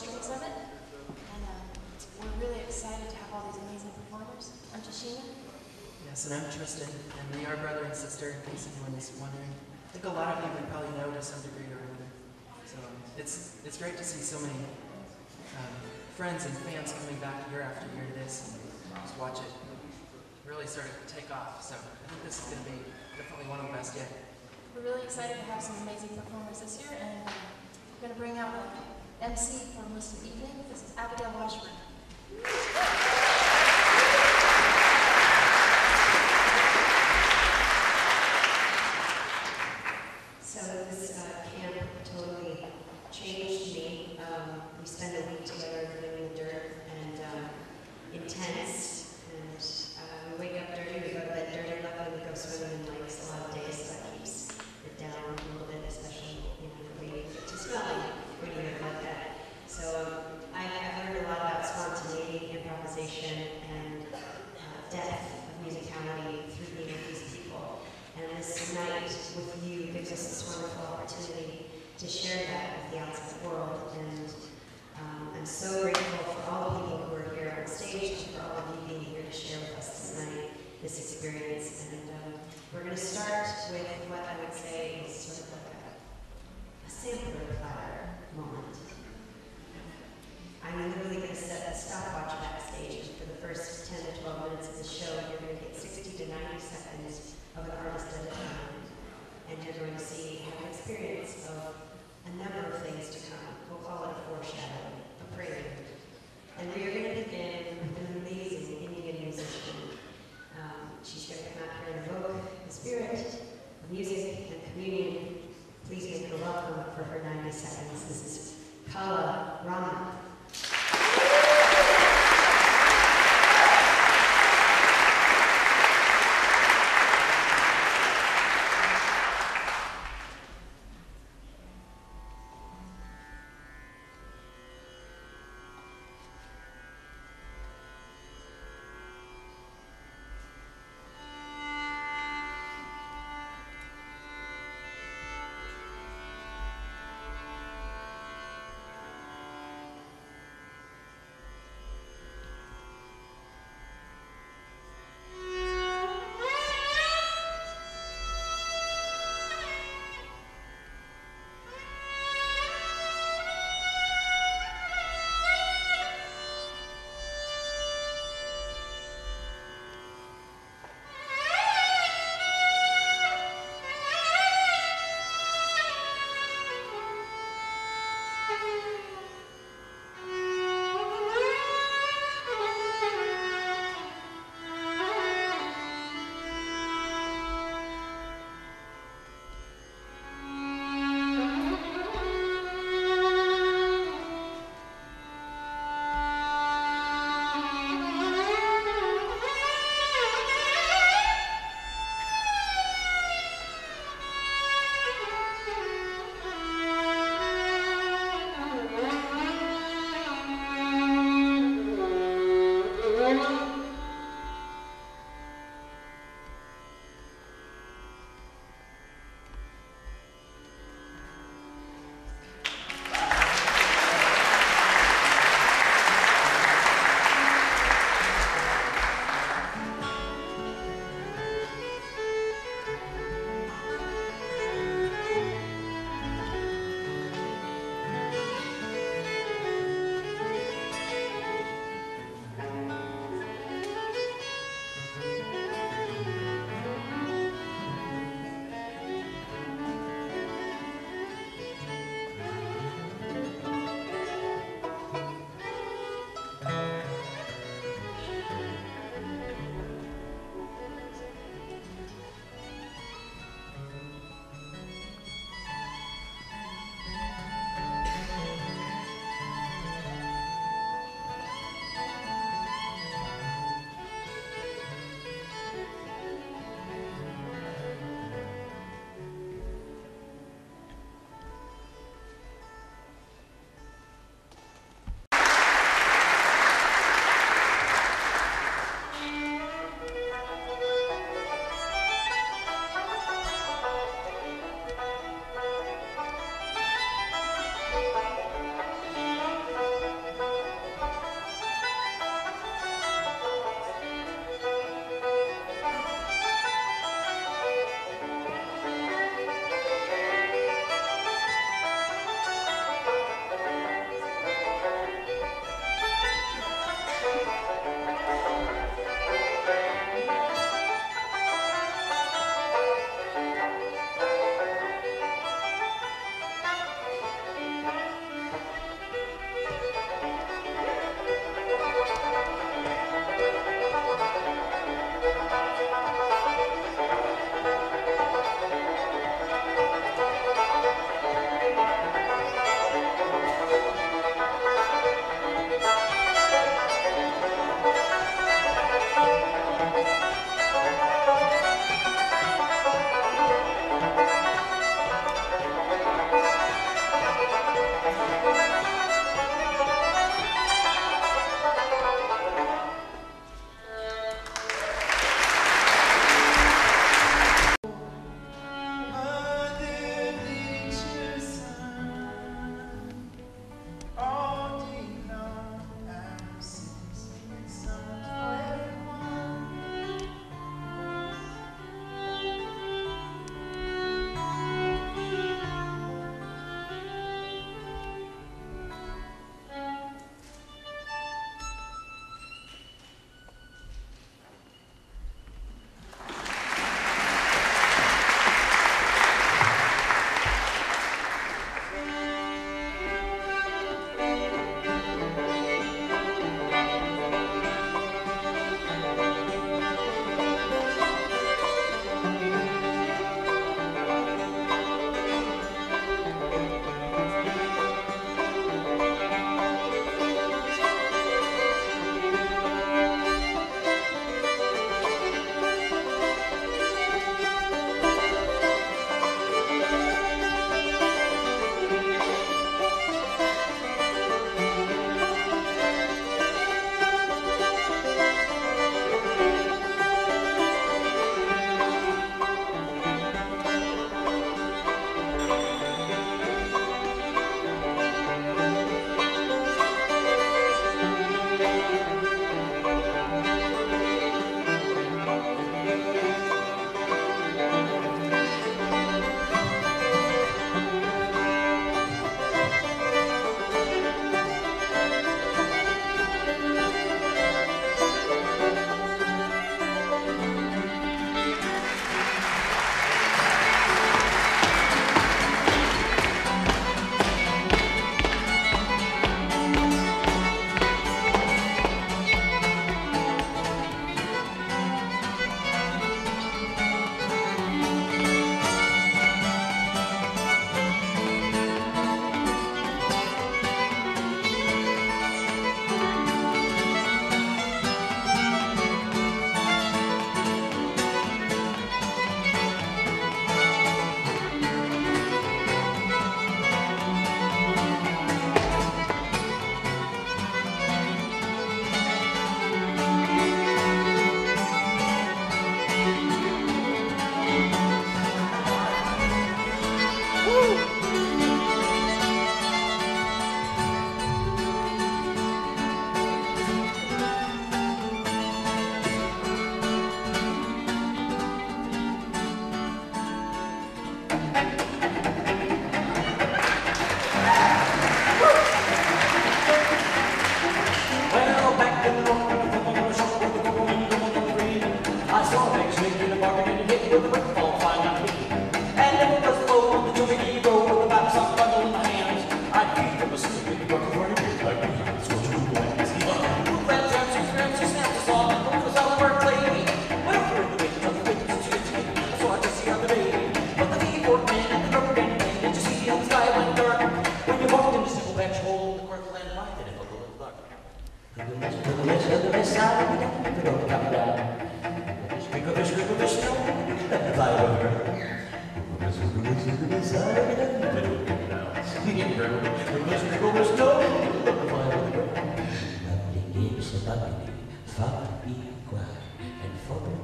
streets of it. And we're really excited to have all these amazing performers. Aren't you, Sheena? Yes, and I'm Tristan, and we are brother and sister, in case anyone is wondering. I think a lot of you would probably know to some degree or another. So it's great to see so many friends and fans coming back year after year to this and just watch it really sort of take off. So I think this is going to be definitely one of the best yet. We're really excited to have some amazing performers this year, and we're going to bring out an MC for most of the evening. This is Abigail Washburn. To share that with the outside world, and I'm so grateful for all the people who are here on stage, for all of you being here to share with us tonight this experience. And we're going to start with what I would say is sort of like a sampler platter moment. I'm literally going to set a stopwatch backstage for the first 10 to 12 minutes of the show, and you're going to get 60 to 90 seconds of an artist at a time, and you're going to see an experience of a number of things to come. We'll call it a foreshadow, a preview. And we are going to begin with an amazing Indian musician. She's going to come out here and evoke the spirit, the music, and communion. Please make her welcome for her 90 seconds. This is Kala Rama.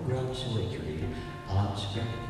Grubs witchery on spring.